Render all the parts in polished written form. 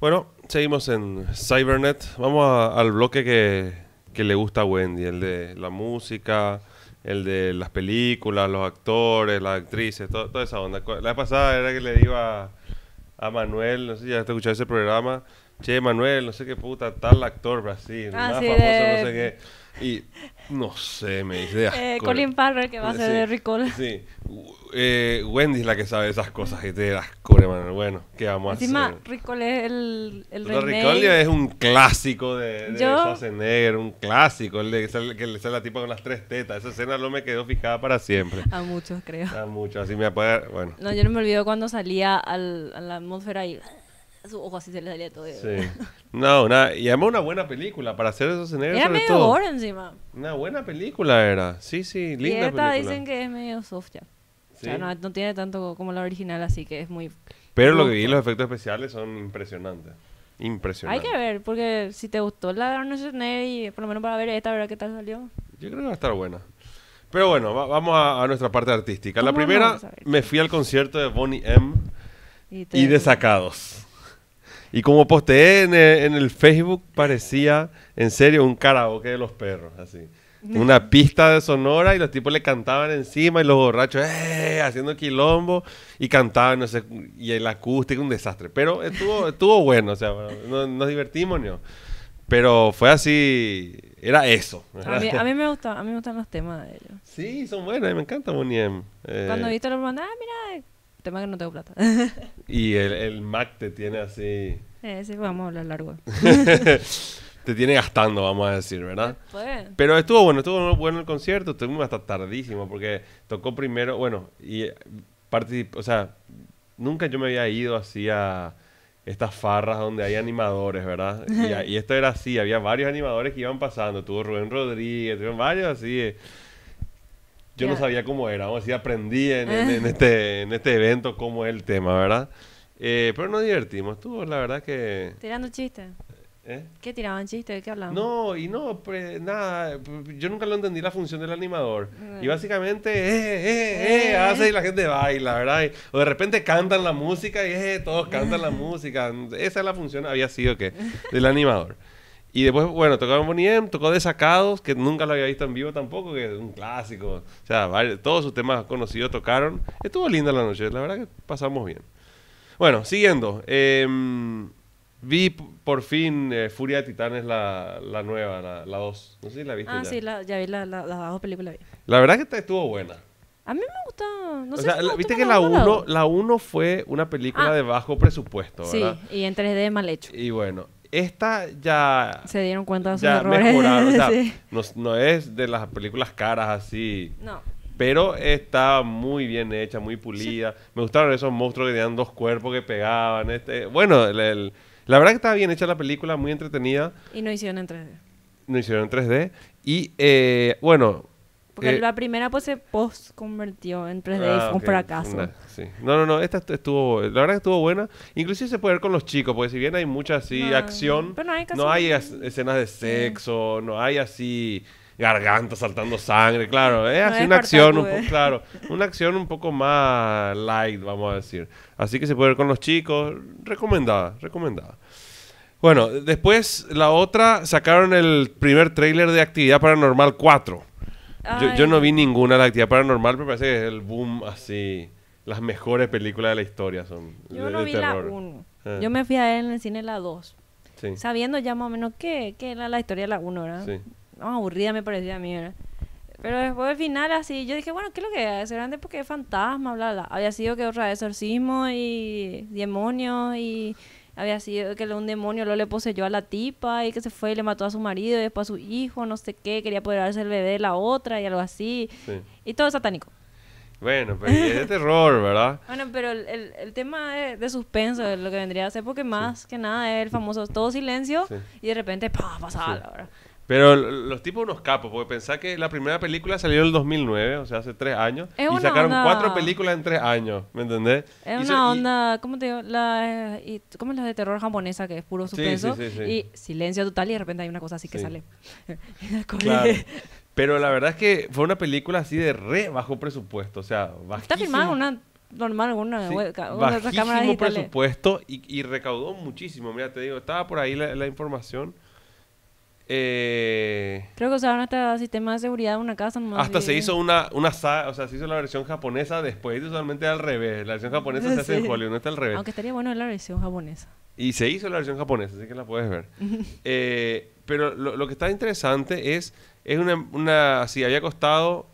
Bueno, seguimos en Cybernet. Vamos al bloque que le gusta a Wendy, el de la música, el de las películas, los actores, las actrices, toda esa onda. La vez pasada era que le digo a Manuel, no sé si ya te escuchado ese programa, che, Manuel, no sé qué puta, tal actor Brasil, más famoso, no sé qué. Y no sé, me dice asco. Colin Farrell, que va a ser de Recall. Sí. Wendy es la que sabe esas cosas y te las cubre, Manuel. Bueno, ¿qué vamos a hacer? Encima, Recall es el remake. Recall es un clásico de Schwarzenegger, un clásico. Que le sale la tipa con las tres tetas. Esa escena no me quedó fijada para siempre. A muchos, creo. A muchos, así me apaga. Bueno. No, yo no me olvido cuando salía a la atmósfera y su ojo así se le salía todo. Sí. No, y además una buena película para hacer esos escenarios. Era medio gore encima. Una buena película era. Sí, sí, linda. Y esta película dicen que es medio soft ya. ¿Sí? O sea, no tiene tanto como la original, así que es muy... Pero lo que vi, los efectos especiales son impresionantes. Impresionantes. Hay que ver, porque si te gustó la de Arnold Schwarzenegger, y por lo menos para ver esta, ¿verdad? ¿Qué tal salió? Yo creo que va a estar buena. Pero bueno, vamos a nuestra parte artística. La primera, me fui al concierto de Boney M y de Sacados. Y como posteé en el Facebook, parecía, en serio, un karaoke de los perros, así. Una pista de sonora y los tipos le cantaban encima y los borrachos haciendo quilombo y cantaban, no sé, y el acústico, un desastre. Pero estuvo bueno, o sea, bueno, nos divertimos, ¿no? Pero fue así, era eso. A mí me gustó, a mí me gustan los temas de ellos. Sí, son buenos, me encanta Boney M. Cuando viste los mandaban, mira, tema que no tengo plata. Y el Mac te tiene así... sí, vamos a hablar largo. Te tiene gastando, vamos a decir, ¿verdad? Pues. Pero estuvo bueno el concierto, estuvimos hasta tardísimo porque tocó primero, bueno, y participó, o sea, nunca yo me había ido así a estas farras donde hay animadores, ¿verdad? Y esto era así, había varios animadores que iban pasando, tuvo Rubén Rodríguez, tuvieron varios así. Yo no sabía cómo era, vamos a decir, aprendí en este evento cómo es el tema, ¿verdad? Pero nos divertimos, estuvo la verdad que... Tirando chistes. ¿Qué tiraban chistes? ¿De qué hablaban? No, y no, pues, nada, yo nunca lo entendí la función del animador. Y básicamente, hace y la gente baila, ¿verdad? O de repente cantan la música y todos cantan la música. Esa es la función, había sido que, del animador. Y después, bueno, tocaron Boney M, tocó De Sacados, que nunca lo había visto en vivo tampoco, que es un clásico. O sea, todos sus temas conocidos tocaron. Estuvo linda la noche, la verdad que pasamos bien. Bueno, siguiendo. Vi por fin Furia de Titanes, la nueva, la 2. No sé si la viste. Sí, ya vi las dos películas. La verdad que estuvo buena. A mí me gustó. No sé, o sea, viste que la 1 fue una película de bajo presupuesto, ¿verdad? Sí, y en 3D mal hecho. Y bueno, esta ya... Se dieron cuenta de sus errores. Mejoraron, o sea, sí. No es de las películas caras así. No. Pero está muy bien hecha, muy pulida. Sí. Me gustaron esos monstruos que tenían dos cuerpos que pegaban. Bueno, la verdad que estaba bien hecha la película, muy entretenida. Y no hicieron en 3D. No hicieron en 3D. Y, bueno... Porque la primera pues se post-convirtió en 3D y fue un fracaso. Sí. No, esta estuvo... La verdad que estuvo buena. Inclusive se puede ver con los chicos, porque si bien hay mucha así acción, pero no hay escenas de sexo, no hay así... Garganta saltando sangre, claro. Es así una acción, una acción un poco más light, vamos a decir. Así que se puede ver con los chicos. Recomendada. Bueno, después la otra, sacaron el primer tráiler de Actividad Paranormal 4. Yo no vi ninguna de la Actividad Paranormal, pero parece que es el boom así. Las mejores películas de la historia son. Yo no vi la 1. Yo me fui a ver en el cine la 2. Sí. Sabiendo ya más o menos qué era la historia de la 1, ¿verdad? Sí. No, aburrida me parecía a mí, ¿verdad? Pero después del final, así, yo dije, bueno, ¿qué es lo que es? Grande porque es fantasma, bla, bla. Había sido que otra vez exorcismo y demonios y... Había sido que un demonio lo le poseyó a la tipa y que se fue y le mató a su marido y después a su hijo, no sé qué. Quería apoderarse el bebé de la otra y algo así. Sí. Y todo satánico. Bueno, pero es de terror, ¿verdad? Bueno, pero el tema de suspenso es lo que vendría a ser porque más que nada es el famoso todo silencio y de repente pasaba la hora. Pero los tipos unos capos, porque pensá que la primera película salió en el 2009, o sea, hace 3 años. Y sacaron 4 películas en 3 años, ¿me entendés? Es una onda, ¿cómo te digo? ¿Cómo es la de terror japonesa, que es puro suspenso? Sí. Y silencio total y de repente hay una cosa así que sale. Claro. Pero la verdad es que fue una película así de re bajo presupuesto, o sea, bajísimo. Está filmada en una normal con una, sí, otra cámara digital. Bajísimo presupuesto y recaudó muchísimo. Mira, te digo, estaba por ahí la información. Creo que usaron hasta sistema de seguridad de una casa nomás. Hasta se hizo una saga, o sea, se hizo la versión japonesa después, usualmente al revés. La versión japonesa se hace en Hollywood, no está al revés. Aunque estaría bueno la versión japonesa. Y se hizo la versión japonesa, así que la puedes ver. Pero lo que está interesante es si había costado,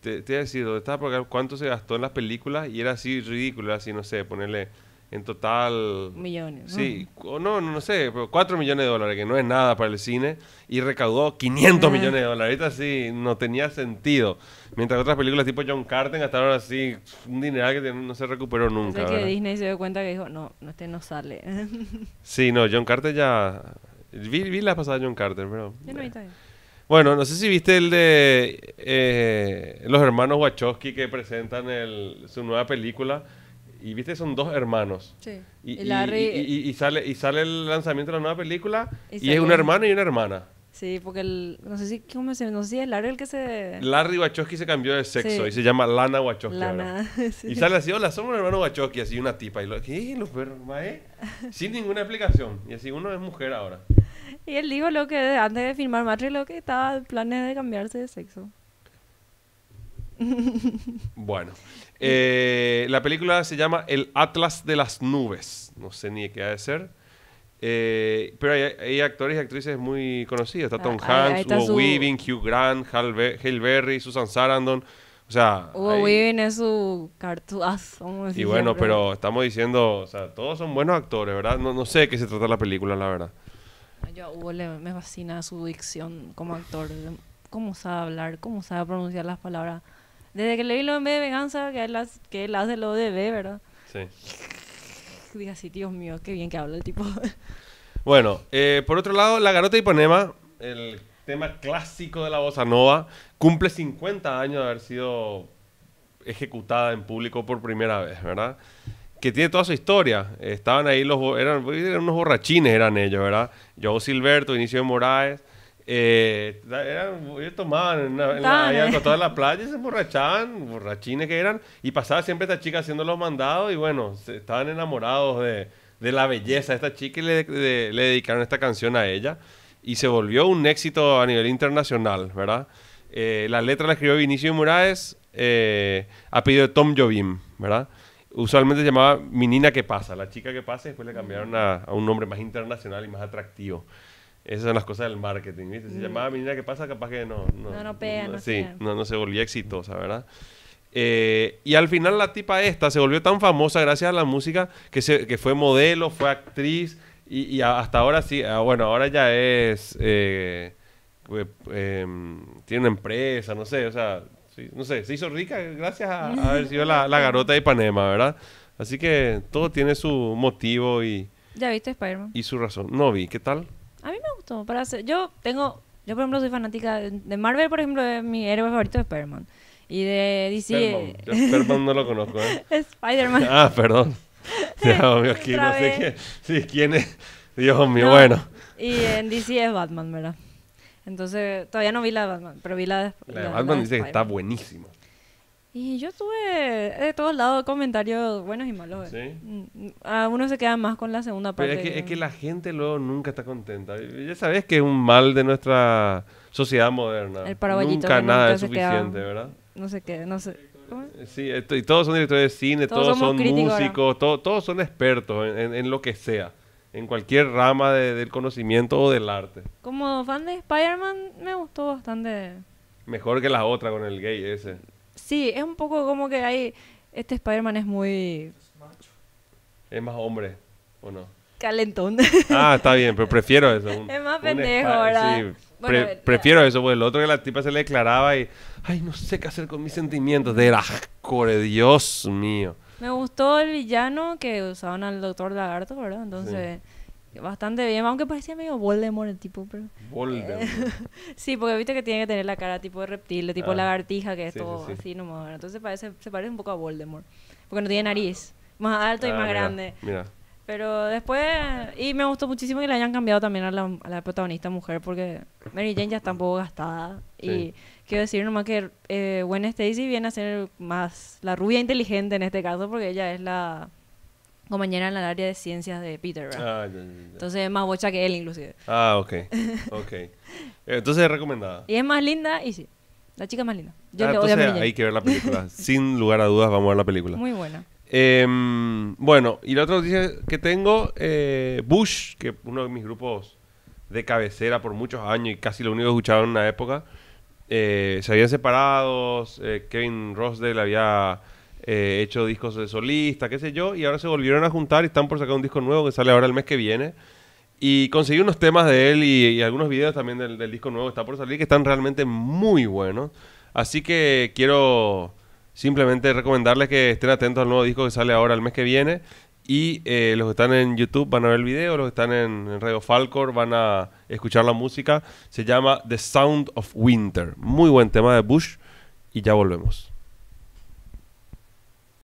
te voy a decir, ¿dónde está? Porque cuánto se gastó en las películas y era así ridículo, así, no sé, ponerle... En total... Millones. Sí. O no sé. Pero $4 millones, que no es nada para el cine. Y recaudó $500 millones. Ahorita sí, no tenía sentido. Mientras que otras películas tipo John Carter gastaron así un dineral que no se recuperó nunca. O sea que Disney se dio cuenta que dijo, no, este no sale. Sí, no, John Carter ya... Vi la pasada de John Carter, pero... Yo no vi todavía. Bueno, no sé si viste el de... los hermanos Wachowski que presentan su nueva película... Y viste, son dos hermanos. Sí. Y sale el lanzamiento de la nueva película y es un hermano y una hermana. Sí, porque no sé si es Larry el que se... Larry Wachowski se cambió de sexo, sí, y se llama Lana Wachowski. Lana, sí. Y sale así, hola, somos un hermano Wachowski, así una tipa. Y los perros, ¿eh? Sin ninguna explicación. Y así uno es mujer ahora. Y él dijo lo que antes de filmar Matrix, lo que estaba en planes de cambiarse de sexo. Bueno, la película se llama El Atlas de las Nubes. No sé ni qué ha de ser, pero hay actores y actrices muy conocidos. Está Tom Hanks, está Hugo Weaving, Hugh Grant, Hale Berry, Susan Sarandon. O sea, Hugo Weaving es su cartuazo. Y bueno, pero estamos diciendo, o sea, todos son buenos actores, ¿verdad? No sé de qué se trata la película, la verdad. Yo a Hugo me fascina su dicción como actor. Cómo sabe hablar, cómo sabe pronunciar las palabras. Desde que le vi lo en B de venganza, que él hace lo de B, ¿verdad? Sí. Dije así, Dios mío, qué bien que habla el tipo. Bueno, por otro lado, La Garota de Ipanema, el tema clásico de la bossa nova, cumple 50 años de haber sido ejecutada en público por primera vez, ¿verdad? Que tiene toda su historia. Estaban ahí eran unos borrachines, eran ellos, ¿verdad? João Gilberto, Vinicius de Moraes. Ellos tomaban en toda la playa, se emborrachaban, borrachines que eran, y pasaba siempre esta chica haciendo los mandados. Y bueno, estaban enamorados de la belleza de esta chica y le dedicaron esta canción a ella. Y se volvió un éxito a nivel internacional, ¿verdad? La letra la escribió Vinicius de Moraes a pedido de Tom Jobim, ¿verdad? Usualmente se llamaba Menina que Pasa, la chica que pasa, y después le cambiaron a un nombre más internacional y más atractivo. Esas son las cosas del marketing, ¿viste? Si llamaba Menina que Pasa, capaz que no se volvía exitosa, ¿verdad? Y al final la tipa esta se volvió tan famosa gracias a la música que fue modelo, fue actriz y hasta ahora sí, bueno, ahora ya es... tiene una empresa, no sé, o sea, sí, no sé, se hizo rica gracias a haber sido la Garota de Ipanema, ¿verdad? Así que todo tiene su motivo y... ¿Ya viste Spider-Man? Y su razón. No vi, ¿qué tal? A mí me gustó. Yo, por ejemplo, soy fanática de Marvel, por ejemplo, es mi héroe favorito de Spider-Man. Y de DC... Spider-Man no lo conozco, ¿eh? Spider-Man. Ah, perdón. Dios mío, aquí no sé qué. Sí, ¿quién es? Dios mío, bueno. Y en DC es Batman, ¿verdad? Entonces, todavía no vi la de Batman, pero vi la de... La de Batman dice que está buenísimo. Y yo tuve de todos lados comentarios buenos y malos. ¿Sí? A uno se queda más con la segunda parte. Pero es que la gente luego nunca está contenta. Ya sabes que es un mal de nuestra sociedad moderna. El paraguayito. Nunca nada es suficiente, ¿verdad? No sé qué, no sé. ¿Cómo? Sí, y todos son directores de cine, todos son músicos, todos son expertos en lo que sea. En cualquier rama del conocimiento o del arte. Como fan de Spider-Man me gustó bastante. Mejor que la otra con el gay ese. Sí, es un poco como que hay... Este Spider-Man es muy... Es más hombre, ¿o no? Calentón. Ah, está bien, pero prefiero eso. Es más pendejo, ¿verdad? Sí, bueno, prefiero eso, porque el otro que la tipa se le declaraba y... Ay, no sé qué hacer con mis sentimientos. De asco, Dios mío. Me gustó el villano que usaban al Doctor Lagarto, ¿verdad? Entonces... Sí. Bastante bien, aunque parecía medio Voldemort el tipo, pero... Voldemort. Sí, porque viste que tiene que tener la cara tipo de reptil, de tipo lagartija, que es sí, todo sí, sí. Así nomás. Entonces se parece un poco a Voldemort, porque no tiene nariz, más alto y más grande. Mira. Pero después... Y me gustó muchísimo que le hayan cambiado también a la protagonista mujer, porque Mary Jane ya está un poco gastada. Sí. Y Quiero decir nomás que Gwen Stacy viene a ser más la rubia inteligente en este caso, porque ella es la compañera en el área de ciencias de Peter, ¿verdad? Ah, ya, ya, ya. Entonces es más bocha que él, inclusive. Ah, ok. Okay. Entonces es recomendada. Y es más linda, y sí. La chica es más linda. Yo le odio a Mary Jane. Hay que ver la película. Sin lugar a dudas, vamos a ver la película. Muy buena. Bueno, y la otra noticia que tengo, Bush, que uno de mis grupos de cabecera por muchos años y casi lo único que escuchaba en una época, se habían separado, Kevin Rosdale había hecho discos de solista, qué sé yo, y ahora se volvieron a juntar y están por sacar un disco nuevo que sale ahora el mes que viene. Y conseguí unos temas de él y algunos videos también del disco nuevo que está por salir, que están realmente muy buenos. Así que quiero simplemente recomendarles que estén atentos al nuevo disco que sale ahora el mes que viene. Y los que están en YouTube van a ver el video, los que están en Radio Falcor van a escuchar la música. Se llama The Sound of Winter. Muy buen tema de Bush y ya volvemos.